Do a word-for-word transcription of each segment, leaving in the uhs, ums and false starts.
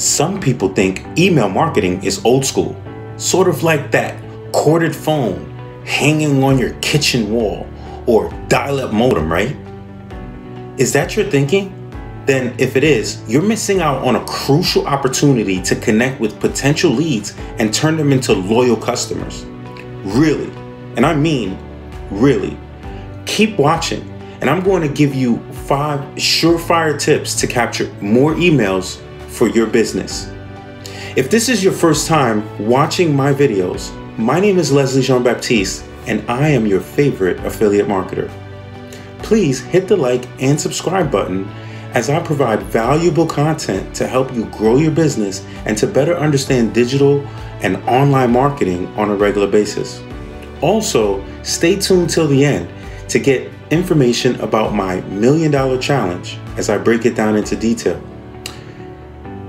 Some people think email marketing is old school, sort of like that corded phone hanging on your kitchen wall or dial-up modem, right? Is that your thinking? Then if it is, you're missing out on a crucial opportunity to connect with potential leads and turn them into loyal customers. Really, and I mean really. Keep watching, and I'm going to give you five surefire tips to capture more emails for your business. If this is your first time watching my videos, my name is Leslie Jean-Baptiste, and I am your favorite affiliate marketer. Please hit the like and subscribe button as I provide valuable content to help you grow your business and to better understand digital and online marketing on a regular basis. Also, stay tuned till the end to get information about my Million Dollar Challenge as I break it down into detail.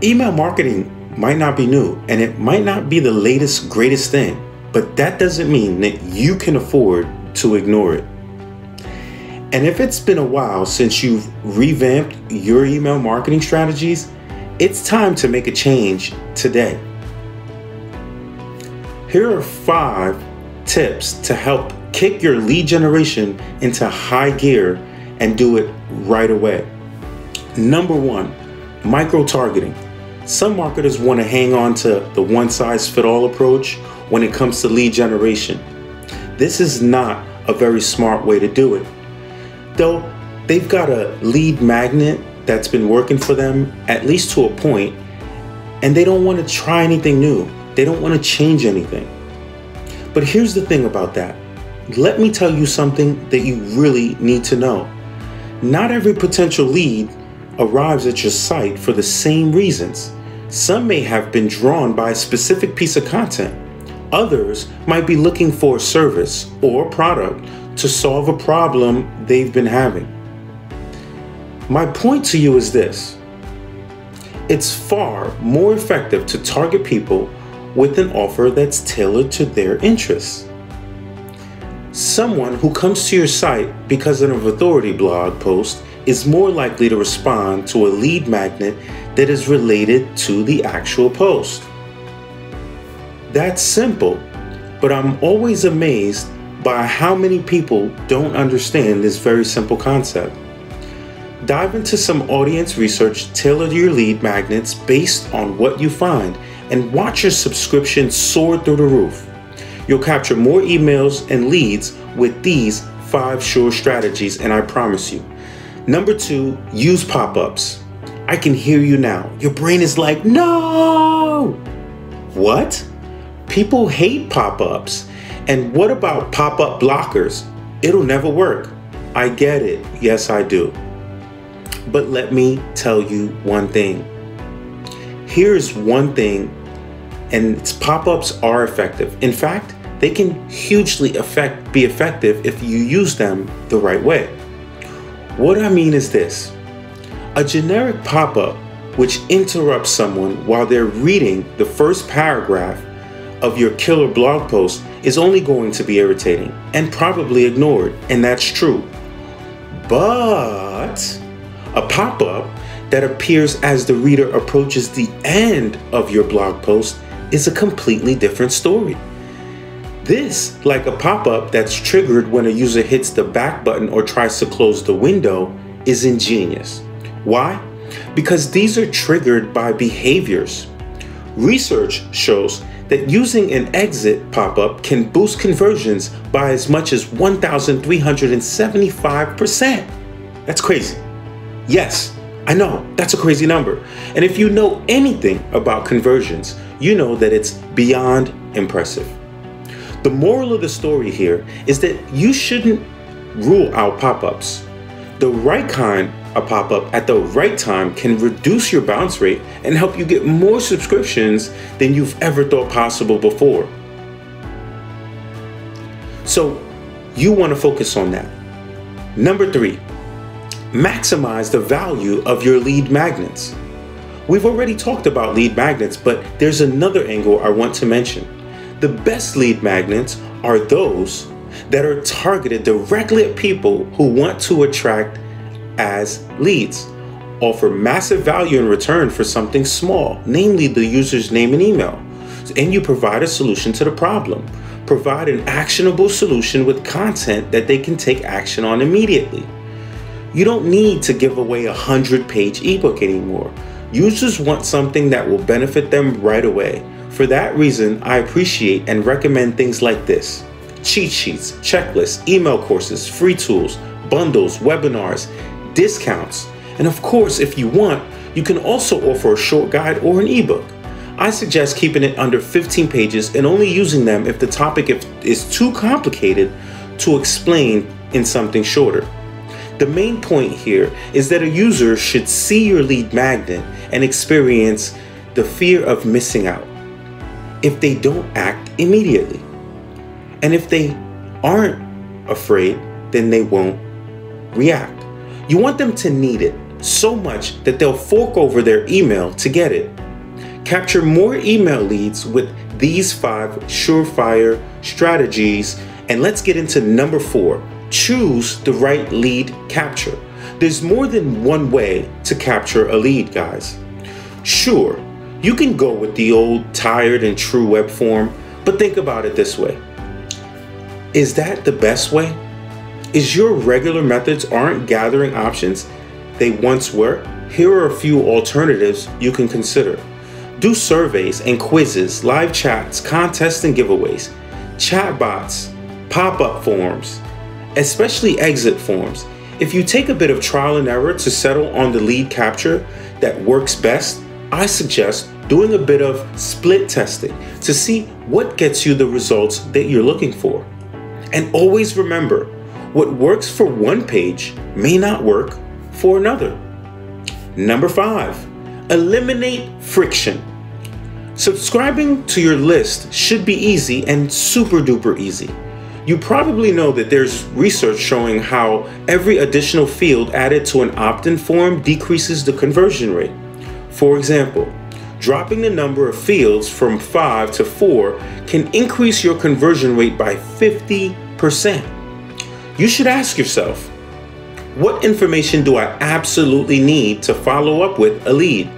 Email marketing might not be new, and it might not be the latest, greatest thing, but that doesn't mean that you can afford to ignore it. And if it's been a while since you've revamped your email marketing strategies, it's time to make a change today. Here are five tips to help kick your lead generation into high gear and do it right away. Number one, micro-targeting. Some marketers want to hang on to the one-size-fits-all approach when it comes to lead generation. This is not a very smart way to do it. Though they've got a lead magnet that's been working for them, at least to a point, and they don't want to try anything new. They don't want to change anything. But here's the thing about that. Let me tell you something that you really need to know. Not every potential lead arrives at your site for the same reasons. Some may have been drawn by a specific piece of content. Others might be looking for a service or a product to solve a problem they've been having. My point to you is this: it's far more effective to target people with an offer that's tailored to their interests. Someone who comes to your site because of an authority blog post is more likely to respond to a lead magnet that is related to the actual post. That's simple, but I'm always amazed by how many people don't understand this very simple concept. Dive into some audience research tailored to your lead magnets based on what you find, and watch your subscription soar through the roof. You'll capture more emails and leads with these five sure strategies, and I promise you. Number two, use pop-ups. I can hear you now. Your brain is like, no! What? People hate pop-ups. And what about pop-up blockers? It'll never work. I get it. Yes, I do. But let me tell you one thing. Here's one thing, and its pop-ups are effective. In fact, they can hugely affect, be effective if you use them the right way. What I mean is this: a generic pop-up which interrupts someone while they're reading the first paragraph of your killer blog post is only going to be irritating and probably ignored, and that's true. But a pop-up that appears as the reader approaches the end of your blog post is a completely different story. This, like a pop-up that's triggered when a user hits the back button or tries to close the window, is ingenious. Why? Because these are triggered by behaviors. Research shows that using an exit pop-up can boost conversions by as much as one thousand three hundred seventy-five percent. That's crazy. Yes, I know, that's a crazy number. And if you know anything about conversions, you know that it's beyond impressive. The moral of the story here is that you shouldn't rule out pop-ups. The right kind of pop-up at the right time can reduce your bounce rate and help you get more subscriptions than you've ever thought possible before. So you want to focus on that. Number three, maximize the value of your lead magnets. We've already talked about lead magnets, but there's another angle I want to mention. The best lead magnets are those that are targeted directly at people who want to attract as leads, offer massive value in return for something small, namely the user's name and email. And you provide a solution to the problem. Provide an actionable solution with content that they can take action on immediately. You don't need to give away a hundred page ebook anymore. Users want something that will benefit them right away. For that reason, I appreciate and recommend things like this: cheat sheets, checklists, email courses, free tools, bundles, webinars, discounts. And of course, if you want, you can also offer a short guide or an ebook. I suggest keeping it under fifteen pages and only using them if the topic is too complicated to explain in something shorter. The main point here is that a user should see your lead magnet and experience the fear of missing out if they don't act immediately. And if they aren't afraid, then they won't react. You want them to need it so much that they'll fork over their email to get it. Capture more email leads with these five surefire strategies. And let's get into number four. Choose the right lead capture. There's more than one way to capture a lead, guys. Sure, you can go with the old tired and true web form, but think about it this way. Is that the best way? Is your regular methods aren't gathering options they once were? Here are a few alternatives you can consider. Do surveys and quizzes, live chats, contests and giveaways, chatbots, pop-up forms, especially exit forms. If you take a bit of trial and error to settle on the lead capture that works best, I suggest doing a bit of split testing to see what gets you the results that you're looking for. And always remember, what works for one page may not work for another. Number five, eliminate friction. Subscribing to your list should be easy and super duper easy. You probably know that there's research showing how every additional field added to an opt-in form decreases the conversion rate. For example, dropping the number of fields from five to four can increase your conversion rate by fifty percent. You should ask yourself, what information do I absolutely need to follow up with a lead?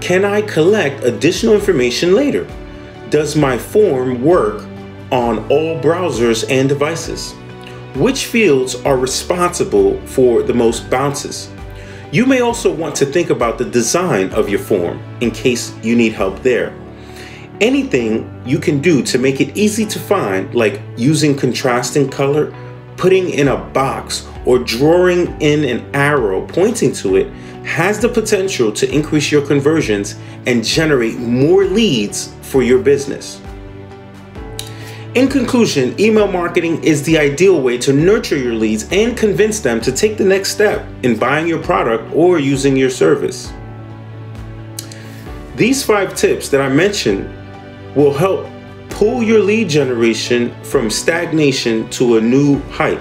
Can I collect additional information later? Does my form work on all browsers and devices? Which fields are responsible for the most bounces? You may also want to think about the design of your form in case you need help there. Anything you can do to make it easy to find, like using contrasting color, putting in a box, or drawing in an arrow pointing to it, has the potential to increase your conversions and generate more leads for your business. In conclusion, email marketing is the ideal way to nurture your leads and convince them to take the next step in buying your product or using your service. These five tips that I mentioned will help pull your lead generation from stagnation to a new height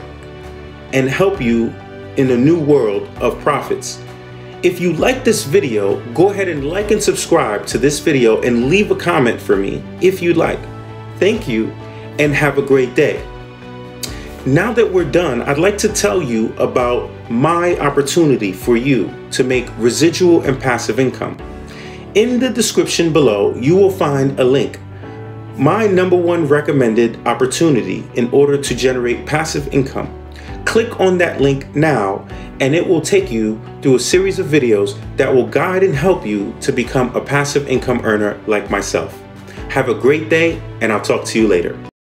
and help you in a new world of profits. If you like this video, go ahead and like and subscribe to this video and leave a comment for me if you'd like. Thank you and have a great day. Now that we're done, I'd like to tell you about my opportunity for you to make residual and passive income. In the description below, you will find a link. My number one recommended opportunity in order to generate passive income. Click on that link now and it will take you through a series of videos that will guide and help you to become a passive income earner like myself. Have a great day and I'll talk to you later.